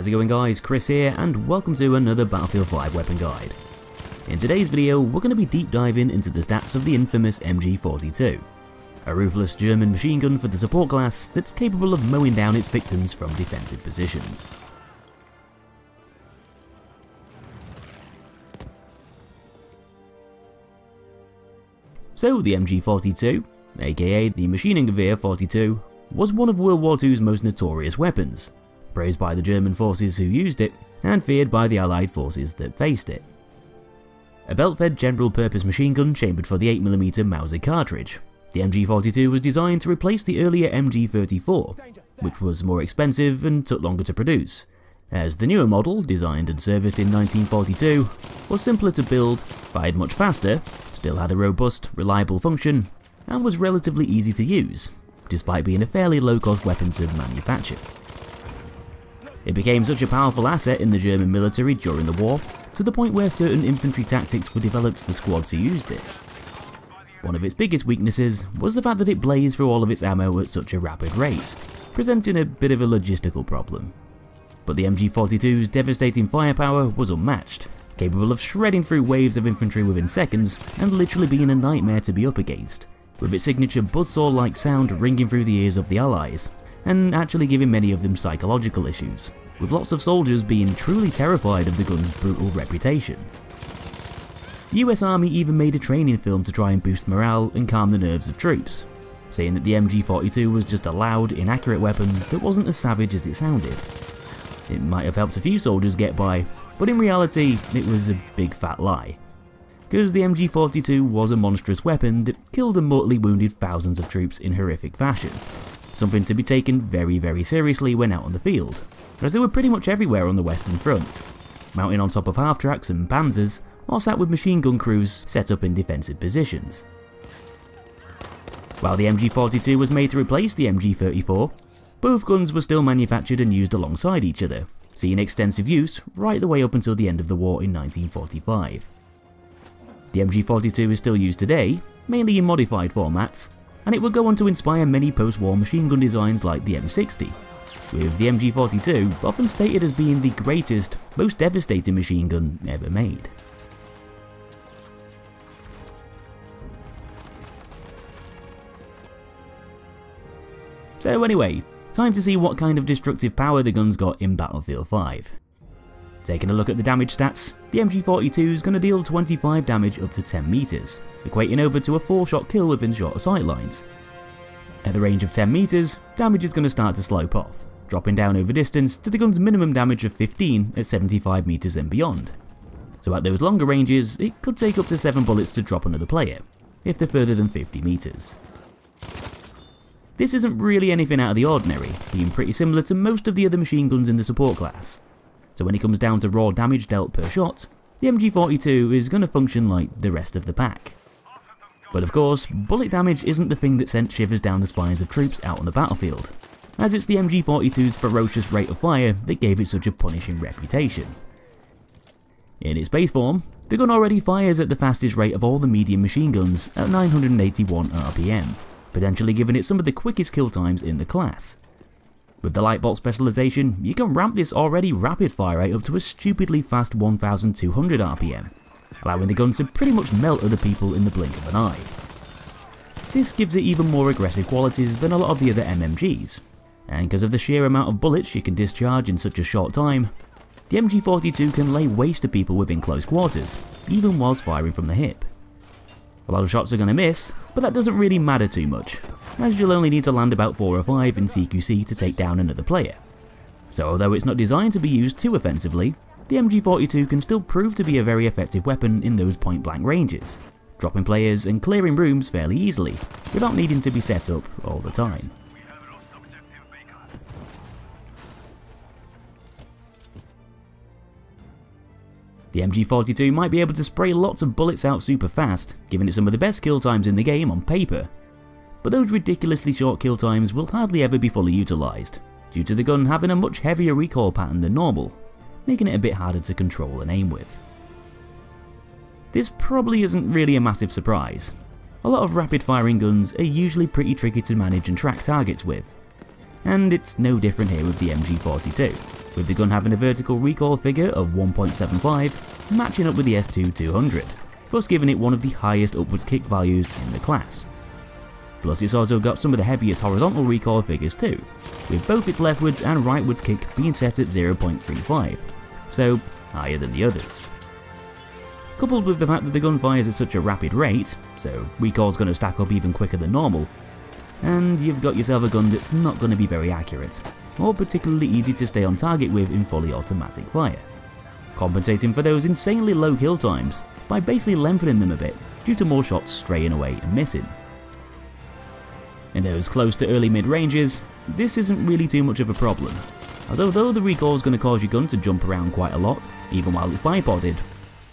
How's it going guys, Chris here and welcome to another Battlefield 5 weapon guide. In today's video we're going to be deep diving into the stats of the infamous MG42, a ruthless German machine gun for the support class that's capable of mowing down its victims from defensive positions. So the MG42, aka the Maschinengewehr 42, was one of World War II's most notorious weapons, praised by the German forces who used it, and feared by the Allied forces that faced it. A belt-fed general-purpose machine gun chambered for the 8mm Mauser cartridge, the MG42 was designed to replace the earlier MG34, which was more expensive and took longer to produce, as the newer model, designed and serviced in 1942, was simpler to build, fired much faster, still had a robust, reliable function, and was relatively easy to use, despite being a fairly low-cost weapon to manufacture. It became such a powerful asset in the German military during the war, to the point where certain infantry tactics were developed for squads who used it. One of its biggest weaknesses was the fact that it blazed through all of its ammo at such a rapid rate, presenting a bit of a logistical problem. But the MG42's devastating firepower was unmatched, capable of shredding through waves of infantry within seconds and literally being a nightmare to be up against, with its signature buzzsaw-like sound ringing through the ears of the Allies, and actually giving many of them psychological issues, with lots of soldiers being truly terrified of the gun's brutal reputation. The US Army even made a training film to try and boost morale and calm the nerves of troops, saying that the MG42 was just a loud, inaccurate weapon that wasn't as savage as it sounded. It might have helped a few soldiers get by, but in reality it was a big fat lie, because the MG42 was a monstrous weapon that killed and mortally wounded thousands of troops in horrific fashion. Something to be taken very, very seriously when out on the field, as they were pretty much everywhere on the Western Front, mounting on top of half-tracks and panzers, or sat with machine gun crews set up in defensive positions. While the MG42 was made to replace the MG34, both guns were still manufactured and used alongside each other, seeing extensive use right the way up until the end of the war in 1945. The MG42 is still used today, mainly in modified formats, and it would go on to inspire many post-war machine gun designs like the M60, with the MG42 often stated as being the greatest, most devastating machine gun ever made. So anyway, time to see what kind of destructive power the gun's got in Battlefield 5. Taking a look at the damage stats, the MG42 is going to deal 25 damage up to 10 meters, equating over to a 4-shot kill within shorter sight lines. At the range of 10 meters, damage is going to start to slope off, dropping down over distance to the gun's minimum damage of 15 at 75 meters and beyond. So at those longer ranges, it could take up to 7 bullets to drop another player, if they're further than 50 meters. This isn't really anything out of the ordinary, being pretty similar to most of the other machine guns in the support class. So when it comes down to raw damage dealt per shot, the MG42 is going to function like the rest of the pack. But of course, bullet damage isn't the thing that sent shivers down the spines of troops out on the battlefield, as it's the MG42's ferocious rate of fire that gave it such a punishing reputation. In its base form, the gun already fires at the fastest rate of all the medium machine guns at 981 RPM, potentially giving it some of the quickest kill times in the class. With the Lightbolt specialisation, you can ramp this already rapid fire rate up to a stupidly fast 1200 RPM, allowing the gun to pretty much melt other people in the blink of an eye. This gives it even more aggressive qualities than a lot of the other MMGs, and because of the sheer amount of bullets you can discharge in such a short time, the MG42 can lay waste to people within close quarters, even whilst firing from the hip. A lot of shots are going to miss, but that doesn't really matter too much, as you'll only need to land about 4 or 5 in CQC to take down another player. So although it's not designed to be used too offensively, the MG42 can still prove to be a very effective weapon in those point blank ranges, dropping players and clearing rooms fairly easily, without needing to be set up all the time. The MG42 might be able to spray lots of bullets out super fast, giving it some of the best kill times in the game on paper, but those ridiculously short kill times will hardly ever be fully utilised, due to the gun having a much heavier recoil pattern than normal, making it a bit harder to control and aim with. This probably isn't really a massive surprise. A lot of rapid firing guns are usually pretty tricky to manage and track targets with, and it's no different here with the MG42. with the gun having a vertical recoil figure of 1.75, matching up with the S2-200, thus giving it one of the highest upwards kick values in the class. Plus it's also got some of the heaviest horizontal recoil figures too, with both its leftwards and rightwards kick being set at 0.35, so higher than the others. Coupled with the fact that the gun fires at such a rapid rate, so recoil's going to stack up even quicker than normal, and you've got yourself a gun that's not going to be very accurate, or particularly easy to stay on target with in fully automatic fire, compensating for those insanely low kill times by basically lengthening them a bit due to more shots straying away and missing. In those close to early mid-ranges, this isn't really too much of a problem, as although the recoil is going to cause your gun to jump around quite a lot, even while it's bipoded,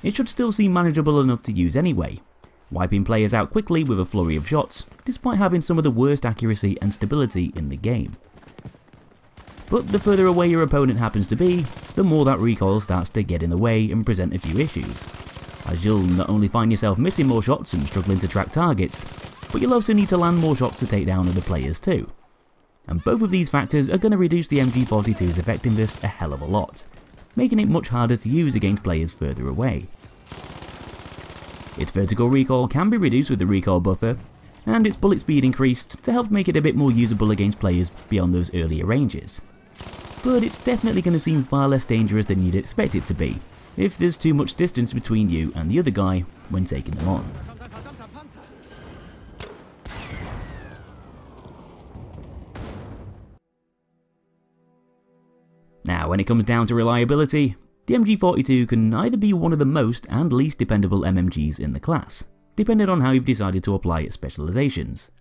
it should still seem manageable enough to use anyway, wiping players out quickly with a flurry of shots, despite having some of the worst accuracy and stability in the game. But the further away your opponent happens to be, the more that recoil starts to get in the way and present a few issues, as you'll not only find yourself missing more shots and struggling to track targets, but you'll also need to land more shots to take down other players too. And both of these factors are going to reduce the MG42's effectiveness a hell of a lot, making it much harder to use against players further away. Its vertical recoil can be reduced with the recoil buffer, and its bullet speed increased to help make it a bit more usable against players beyond those earlier ranges. But it's definitely going to seem far less dangerous than you'd expect it to be, if there's too much distance between you and the other guy when taking them on. Now, when it comes down to reliability, the MG42 can either be one of the most and least dependable MMGs in the class, depending on how you've decided to apply its specializations.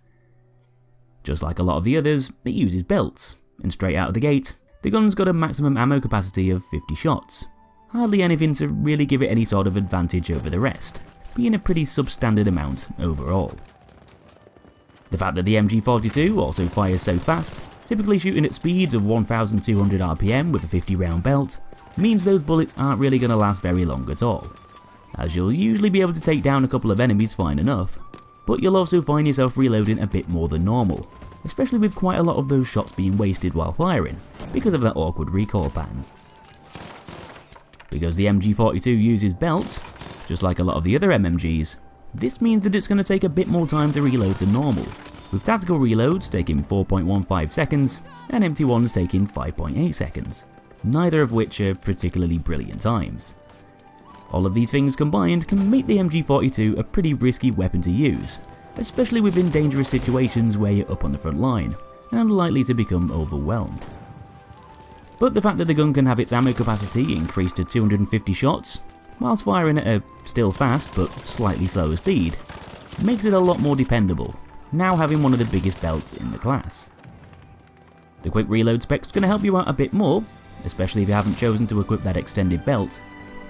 Just like a lot of the others, it uses belts, and straight out of the gate, the gun's got a maximum ammo capacity of 50 shots, hardly anything to really give it any sort of advantage over the rest, being a pretty substandard amount overall. The fact that the MG42 also fires so fast, typically shooting at speeds of 1200 RPM with a 50 round belt, means those bullets aren't really going to last very long at all, as you'll usually be able to take down a couple of enemies fine enough, but you'll also find yourself reloading a bit more than normal, especially with quite a lot of those shots being wasted while firing, because of that awkward recoil pattern. Because the MG42 uses belts, just like a lot of the other MMGs, this means that it's going to take a bit more time to reload than normal, with tactical reloads taking 4.15 seconds and empty ones taking 5.8 seconds, neither of which are particularly brilliant times. All of these things combined can make the MG42 a pretty risky weapon to use, especially within dangerous situations where you're up on the front line, and likely to become overwhelmed. But the fact that the gun can have its ammo capacity increased to 250 shots, whilst firing at a still fast but slightly slower speed, makes it a lot more dependable, now having one of the biggest belts in the class. The quick reload spec's going to help you out a bit more, especially if you haven't chosen to equip that extended belt,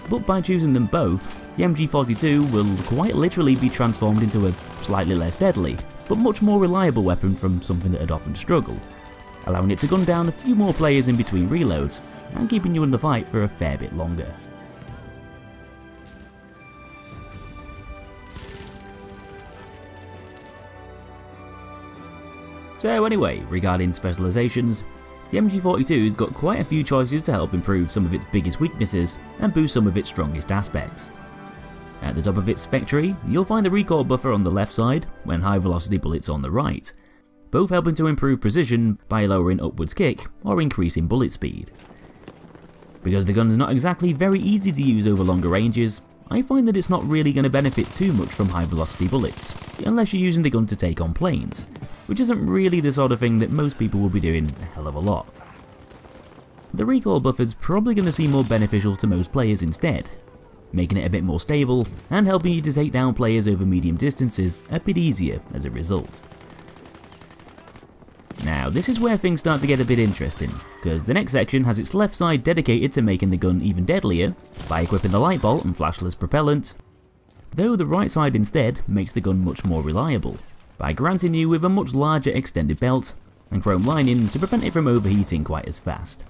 but by choosing them both, the MG42 will quite literally be transformed into a slightly less deadly, but much more reliable weapon from something that had often struggled, allowing it to gun down a few more players in between reloads, and keeping you in the fight for a fair bit longer. So anyway, regarding specializations, the MG42's got quite a few choices to help improve some of its biggest weaknesses and boost some of its strongest aspects. At the top of its spec tree, you'll find the recoil buffer on the left side and high velocity bullets on the right, both helping to improve precision by lowering upwards kick or increasing bullet speed. Because the gun's not exactly very easy to use over longer ranges, I find that it's not really going to benefit too much from high velocity bullets, unless you're using the gun to take on planes, which isn't really the sort of thing that most people will be doing a hell of a lot. The recoil buffer's probably going to seem more beneficial to most players instead, making it a bit more stable and helping you to take down players over medium distances a bit easier as a result. Now this is where things start to get a bit interesting, because the next section has its left side dedicated to making the gun even deadlier by equipping the light bolt and flashless propellant, though the right side instead makes the gun much more reliable by granting you with a much larger extended belt and chrome lining to prevent it from overheating quite as fast.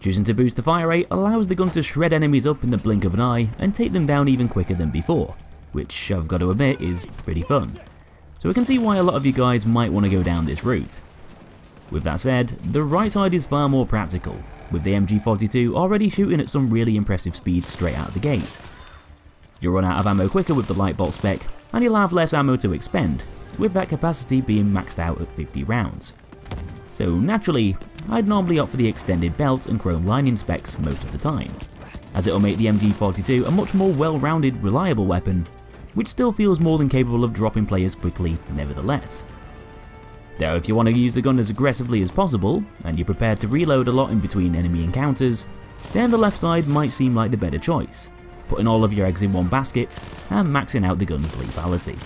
Choosing to boost the fire rate allows the gun to shred enemies up in the blink of an eye and take them down even quicker than before, which I've got to admit is pretty fun. So we can see why a lot of you guys might want to go down this route. With that said, the right side is far more practical, with the MG42 already shooting at some really impressive speeds straight out of the gate. You'll run out of ammo quicker with the light bolt spec, and you'll have less ammo to expend, with that capacity being maxed out at 50 rounds. So naturally, I'd normally opt for the extended belt and chrome lining specs most of the time, as it'll make the MG42 a much more well-rounded, reliable weapon, which still feels more than capable of dropping players quickly nevertheless. Though if you want to use the gun as aggressively as possible, and you're prepared to reload a lot in between enemy encounters, then the left side might seem like the better choice, putting all of your eggs in one basket and maxing out the gun's lethality.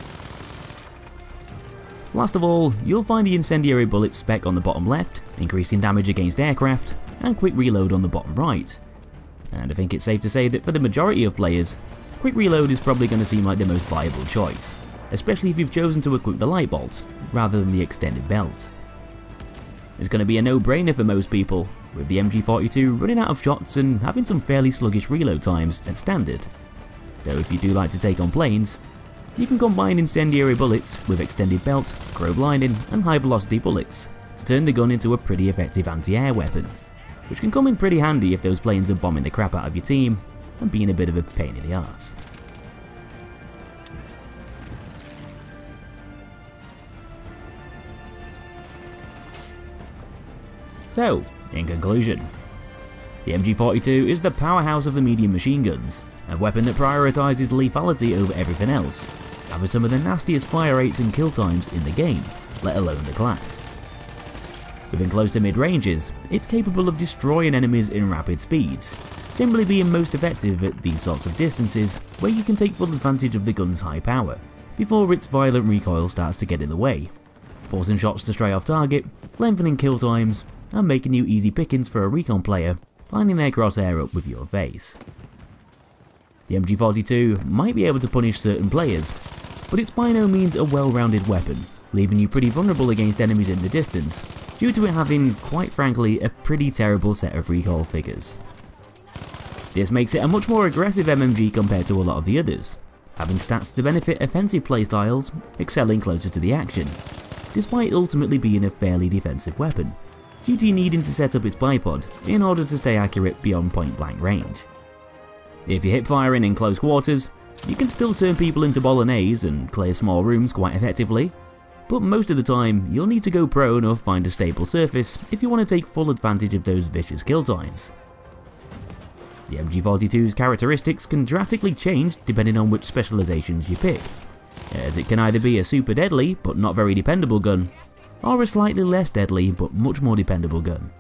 Last of all, you'll find the incendiary bullet spec on the bottom left, increasing damage against aircraft, and quick reload on the bottom right. And I think it's safe to say that for the majority of players, quick reload is probably going to seem like the most viable choice, especially if you've chosen to equip the light bolt rather than the extended belt. It's going to be a no-brainer for most people, with the MG42 running out of shots and having some fairly sluggish reload times at standard, though if you do like to take on planes, you can combine incendiary bullets with extended belt, chrome lining and high velocity bullets to turn the gun into a pretty effective anti-air weapon, which can come in pretty handy if those planes are bombing the crap out of your team and being a bit of a pain in the arse. So, in conclusion, the MG42 is the powerhouse of the medium machine guns, a weapon that prioritises lethality over everything else, having some of the nastiest fire rates and kill times in the game, let alone the class. Within close to mid-ranges, it's capable of destroying enemies in rapid speeds, generally being most effective at these sorts of distances where you can take full advantage of the gun's high power, before its violent recoil starts to get in the way, forcing shots to stray off target, lengthening kill times, and making you easy pickings for a recon player, lining their crosshair up with your face. The MG42 might be able to punish certain players, but it's by no means a well-rounded weapon, leaving you pretty vulnerable against enemies in the distance, due to it having, quite frankly, a pretty terrible set of recoil figures. This makes it a much more aggressive MMG compared to a lot of the others, having stats to benefit offensive playstyles, excelling closer to the action, despite ultimately being a fairly defensive weapon, due to needing to set up its bipod in order to stay accurate beyond point-blank range. If you're hip-firing in close quarters, you can still turn people into bolognese and clear small rooms quite effectively, but most of the time you'll need to go prone or find a stable surface if you want to take full advantage of those vicious kill times. The MG42's characteristics can drastically change depending on which specializations you pick, as it can either be a super deadly but not very dependable gun, or a slightly less deadly but much more dependable gun,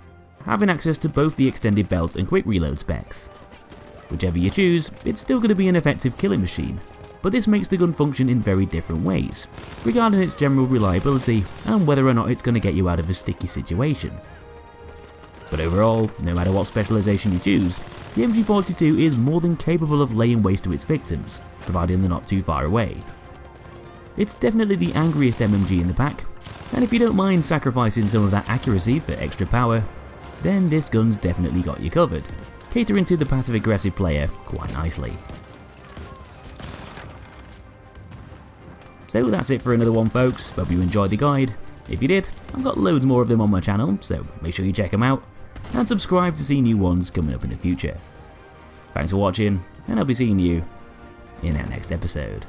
having access to both the extended belt and quick reload specs. Whichever you choose, it's still going to be an effective killing machine, but this makes the gun function in very different ways, regarding its general reliability and whether or not it's going to get you out of a sticky situation. But overall, no matter what specialisation you choose, the MG42 is more than capable of laying waste to its victims, providing they're not too far away. It's definitely the angriest MMG in the pack, and if you don't mind sacrificing some of that accuracy for extra power, then this gun's definitely got you covered, catering to the passive-aggressive player quite nicely. So that's it for another one, folks. Hope you enjoyed the guide. If you did, I've got loads more of them on my channel, so make sure you check them out, and subscribe to see new ones coming up in the future. Thanks for watching, and I'll be seeing you in our next episode.